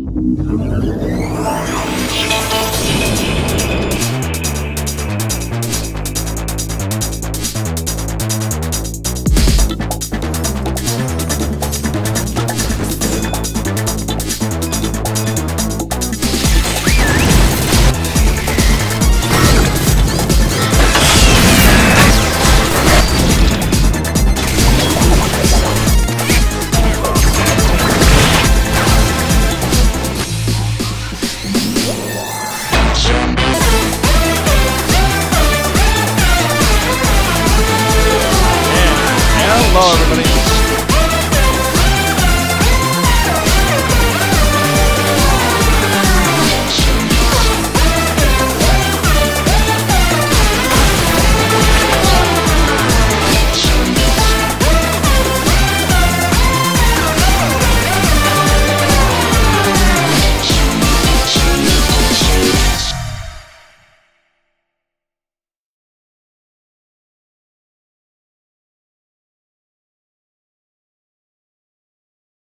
Hello everybody.